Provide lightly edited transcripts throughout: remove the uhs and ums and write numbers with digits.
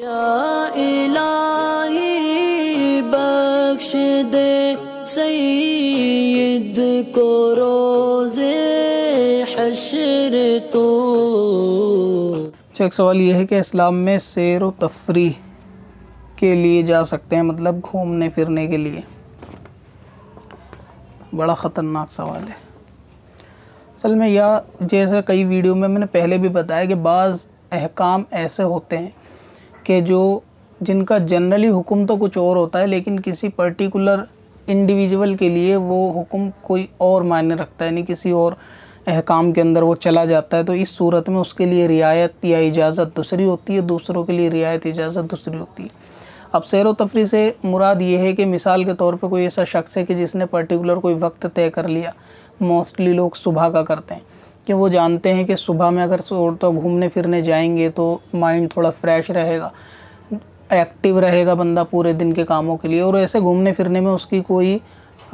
या इलाही बख्श दे सईद को रोज़े हश्र तो। अच्छा, एक सवाल यह है कि इस्लाम में सैर व तफरीह के लिए जा सकते हैं, मतलब घूमने फिरने के लिए? बड़ा ख़तरनाक सवाल है असल में। या जैसे कई वीडियो में मैंने पहले भी बताया कि बाज़ अहकाम ऐसे होते हैं कि जो जिनका जनरली हुक्म तो कुछ और होता है, लेकिन किसी पर्टिकुलर इंडिविजुअल के लिए वो हुक्म कोई और मायने रखता है, यानी किसी और अहकाम के अंदर वो चला जाता है। तो इस सूरत में उसके लिए रियायत या इजाज़त दूसरी होती है, दूसरों के लिए रियायत इजाज़त दूसरी होती है। अब सैर व तफरी से मुराद ये है कि मिसाल के तौर पर कोई ऐसा शख्स है कि जिसने पर्टिकुलर कोई वक्त तय कर लिया, मोस्टली लोग सुबह का करते हैं कि वो जानते हैं कि सुबह में अगर तो घूमने फिरने जाएंगे तो माइंड थोड़ा फ्रेश रहेगा, एक्टिव रहेगा बंदा पूरे दिन के कामों के लिए, और ऐसे घूमने फिरने में उसकी कोई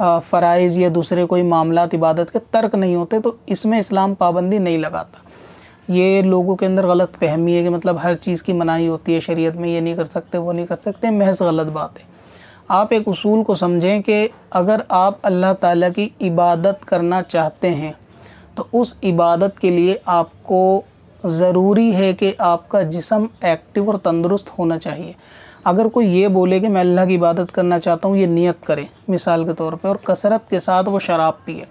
फ़राइज़ या दूसरे कोई मामलात इबादत के तर्क नहीं होते। तो इसमें इस्लाम पाबंदी नहीं लगाता। ये लोगों के अंदर गलत फहमी है कि मतलब हर चीज़ की मनाही होती है शरीयत में, ये नहीं कर सकते वो नहीं कर सकते, महज़ गलत बात है। आप एक उसूल को समझें कि अगर आप अल्लाह ताला की इबादत करना चाहते हैं तो उस इबादत के लिए आपको ज़रूरी है कि आपका जिस्म एक्टिव और तंदुरुस्त होना चाहिए। अगर कोई ये बोले कि मैं अल्लाह की इबादत करना चाहता हूँ, ये नियत करे मिसाल के तौर पे, और कसरत के साथ वो शराब पिए,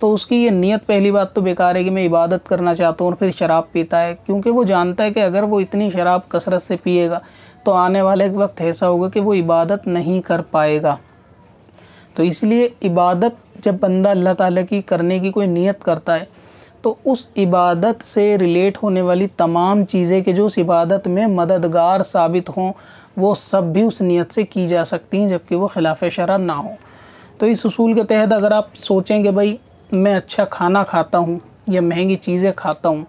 तो उसकी ये नियत पहली बात तो बेकार है कि मैं इबादत करना चाहता हूँ और फिर शराब पीता है, क्योंकि वो जानता है कि अगर वो इतनी शराब कसरत से पिएगा तो आने वाला एक वक्त ऐसा होगा कि वो इबादत नहीं कर पाएगा। तो इसलिए इबादत जब बंदा अल्लाह ताला की करने की कोई नियत करता है तो उस इबादत से रिलेट होने वाली तमाम चीज़ें कि जो उस इबादत में मददगार साबित हों, वो सब भी उस नियत से की जा सकती हैं, जबकि वो खिलाफ शरा ना हो। तो इस उसूल के तहत अगर आप सोचें कि भाई मैं अच्छा खाना खाता हूँ या महंगी चीज़ें खाता हूँ,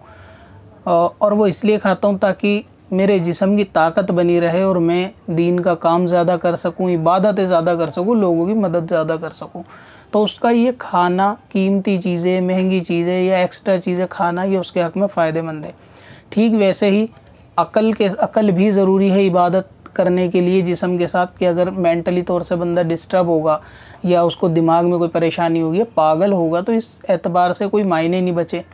और वो इसलिए खाता हूँ ताकि मेरे जिस्म की ताकत बनी रहे और मैं दीन का काम ज़्यादा कर सकूँ, इबादतें ज़्यादा कर सकूँ, लोगों की मदद ज़्यादा कर सकूँ, तो उसका ये खाना, कीमती चीज़ें, महंगी चीज़ें या एक्स्ट्रा चीज़ें खाना, ये उसके हक़ में फ़ायदेमंद है। ठीक वैसे ही अकल भी ज़रूरी है इबादत करने के लिए जिस्म के साथ, कि अगर मेंटली तौर से बंदा डिस्टर्ब होगा या उसको दिमाग में कोई परेशानी होगी, पागल होगा, तो इस एतबार से कोई मायने नहीं बचे।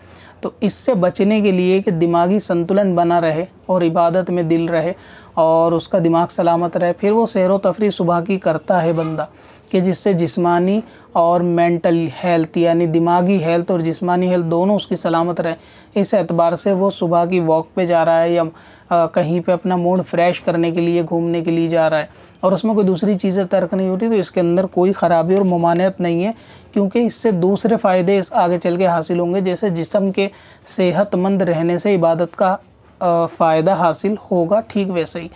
तो इससे बचने के लिए कि दिमागी संतुलन बना रहे और इबादत में दिल रहे और उसका दिमाग सलामत रहे, फिर वो सैर व तफरी सुबह की करता है बंदा, कि जिससे जिस्मानी और मेंटल हेल्थ यानी दिमागी हेल्थ और जिस्मानी हेल्थ दोनों उसकी सलामत रहे। इस एतबार से वो सुबह की वॉक पे जा रहा है या कहीं पे अपना मूड फ्रेश करने के लिए घूमने के लिए जा रहा है और उसमें कोई दूसरी चीज़ें तर्क नहीं होती, तो इसके अंदर कोई ख़राबी और ममानियत नहीं है, क्योंकि इससे दूसरे फ़ायदे आगे चल के हासिल होंगे, जैसे जिस्म के सेहतमंद रहने से इबादत का फ़ायदा हासिल होगा। ठीक वैसे ही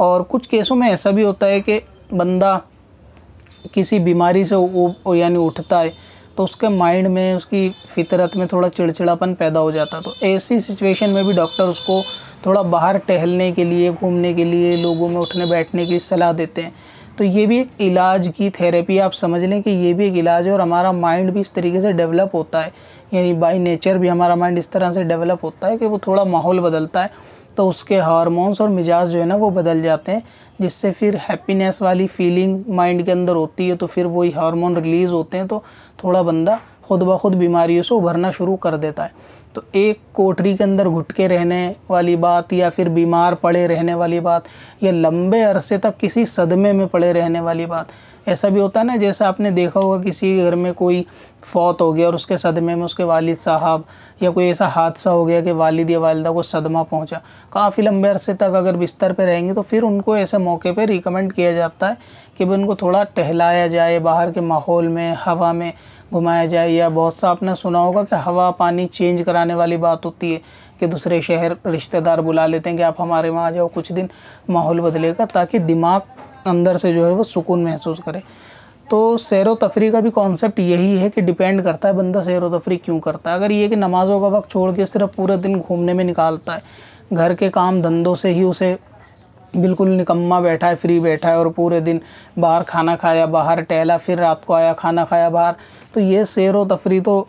और कुछ केसों में ऐसा भी होता है कि बंदा किसी बीमारी से यानी उठता है तो उसके माइंड में, उसकी फितरत में थोड़ा चिड़चिड़ापन पैदा हो जाता है, तो ऐसी सिचुएशन में भी डॉक्टर उसको थोड़ा बाहर टहलने के लिए, घूमने के लिए, लोगों में उठने बैठने की सलाह देते हैं। तो ये भी एक इलाज की थेरेपी, आप समझ लें कि ये भी एक इलाज है और हमारा माइंड भी इस तरीके से डेवलप होता है, यानी बाय नेचर भी हमारा माइंड इस तरह से डेवलप होता है कि वो थोड़ा माहौल बदलता है तो उसके हार्मोन्स और मिजाज जो है ना वो बदल जाते हैं, जिससे फिर हैप्पीनेस वाली फीलिंग माइंड के अंदर होती है, तो फिर वही हार्मोन रिलीज़ होते हैं, तो थोड़ा बंदा खुद ब खुद बीमारियों से उभरना शुरू कर देता है। तो एक कोठरी के अंदर घुटके रहने वाली बात या फिर बीमार पड़े रहने वाली बात या लंबे अरसे तक किसी सदमे में पड़े रहने वाली बात, ऐसा भी होता है ना, जैसे आपने देखा होगा किसी घर में कोई फौत हो गया और उसके सदमे में उसके वालिद साहब, या कोई ऐसा हादसा हो गया कि वालिद या वालिदा को सदमा पहुंचा, काफ़ी लंबे अरसे तक अगर बिस्तर पे रहेंगे तो फिर उनको ऐसे मौके पे रिकमेंड किया जाता है कि भाई उनको थोड़ा टहलाया जाए, बाहर के माहौल में, हवा में घुमाया जाए, या बहुत सा आपने सुना होगा कि हवा पानी चेंज कराने वाली बात होती है कि दूसरे शहर रिश्तेदार बुला लेते हैं कि आप हमारे वहाँ आ जाओ, कुछ दिन माहौल बदलेगा, ताकि दिमाग अंदर से जो है वो सुकून महसूस करे। तो सैर व तफरी का भी कॉन्सेप्ट यही है कि डिपेंड करता है बंदा सैर व तफरी क्यों करता है। अगर ये कि नमाज़ों का वक्त छोड़ के सिर्फ पूरा दिन घूमने में निकालता है, घर के काम धंधों से ही उसे बिल्कुल निकम्मा बैठा है, फ्री बैठा है और पूरे दिन बाहर खाना खाया, बाहर टहला, फिर रात को आया, खाना खाया बाहर, तो ये सैर व तफरी तो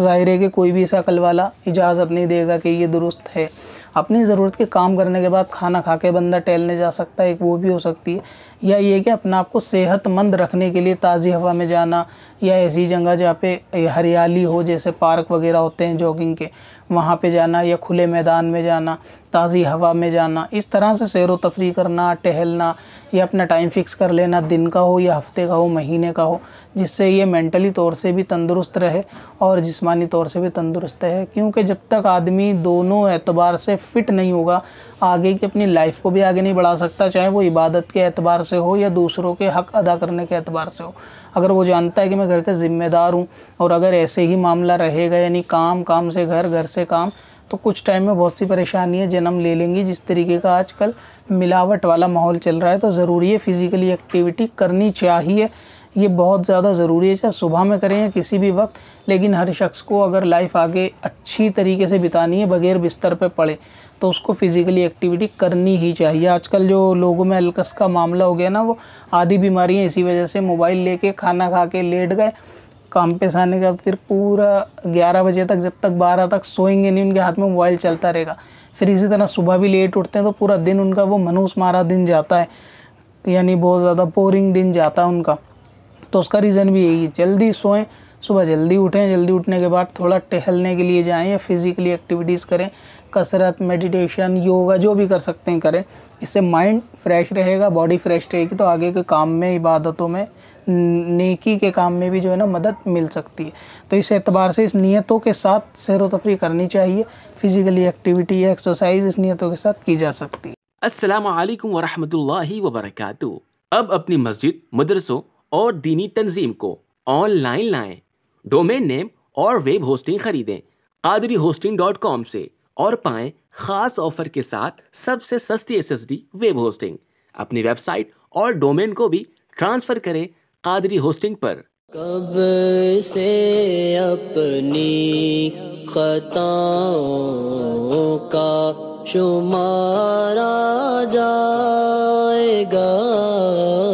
ज़ाहिर है कि कोई भी शकल वाला इजाज़त नहीं देगा कि ये दुरुस्त है। अपनी ज़रूरत के काम करने के बाद खाना खा के बंदा टहलने जा सकता है, एक वो भी हो सकती है। या ये कि अपना आप को सेहतमंद रखने के लिए ताज़ी हवा में जाना या ऐसी जगह जहाँ पे हरियाली हो, जैसे पार्क वगैरह होते हैं जॉगिंग के, वहाँ पे जाना या खुले मैदान में जाना, ताज़ी हवा में जाना। इस तरह से सैर व तफरी करना, टहलना या अपना टाइम फिक्स कर लेना, दिन का हो या हफ्ते का हो, महीने का हो, जिससे ये मेंटली तौर से भी तंदुरुस्त रहे और जिस्मानी तौर से भी तंदुरुस्त रहे। क्योंकि जब तक आदमी दोनों एतबार से फ़िट नहीं होगा, आगे की अपनी लाइफ को भी आगे नहीं बढ़ा सकता, चाहे वो इबादत के एतबार से हो या दूसरों के हक़ अदा करने के एतबार से हो। अगर वो जानता है कि मैं घर का ज़िम्मेदार हूँ और अगर ऐसे ही मामला रहेगा, यानी काम, काम से घर, घर से काम, तो कुछ टाइम में बहुत सी परेशानियां जन्म ले लेंगी। जिस तरीके का आजकल मिलावट वाला माहौल चल रहा है, तो ज़रूरी है फ़िज़िकली एक्टिविटी करनी चाहिए। ये बहुत ज़्यादा ज़रूरी है, चाहे सुबह में करें या किसी भी वक्त। लेकिन हर शख्स को अगर लाइफ आगे अच्छी तरीके से बितानी है, बग़ैर बिस्तर पे पड़े, तो उसको फ़िज़िकली एक्टिविटी करनी ही चाहिए। आजकल जो लोगों में अलकस का मामला हो गया ना, वो आधी बीमारियाँ इसी वजह से, मोबाइल लेके खाना खा के लेट गए, काम पे से आने के बाद फिर पूरा 11 बजे तक, जब तक 12 तक सोएंगे नहीं, उनके हाथ में मोबाइल चलता रहेगा। फिर इसी तरह सुबह भी लेट उठते हैं, तो पूरा दिन उनका वो मनहूस मारा दिन जाता है, यानी बहुत ज़्यादा बोरिंग दिन जाता है उनका। तो उसका रीज़न भी यही है, जल्दी सोएं, सुबह जल्दी उठें, जल्दी उठने के बाद थोड़ा टहलने के लिए जाएं या फ़िज़िकली एक्टिविटीज़ करें, कसरत, मेडिटेशन, योगा, जो भी कर सकते हैं करें। इससे माइंड फ्रेश रहेगा, बॉडी फ्रेश रहेगी, तो आगे के काम में, इबादतों में, नेकी के काम में भी जो है ना मदद मिल सकती है। तो इस एतबार से इस नियतों के साथ सैर व तफरी करनी चाहिए। फ़िज़िकली एक्टिविटी या एक्सरसाइज इस नियतों के साथ की जा सकती है। अस्सलामु अलैकुम व रहमतुल्लाहि व बरकातुहू। अब अपनी मस्जिद, मदरसों और दीनी तंजीम को ऑनलाइन लाएँ। डोमेन नेम और वेब होस्टिंग खरीदें qadrihosting.com से और पाएं खास ऑफर के साथ सबसे सस्ती SSD वेब होस्टिंग। अपनी वेबसाइट और डोमेन को भी ट्रांसफ़र करें qadrihosting पर। कब से अपनी खताओं का शुमारा जाएगा।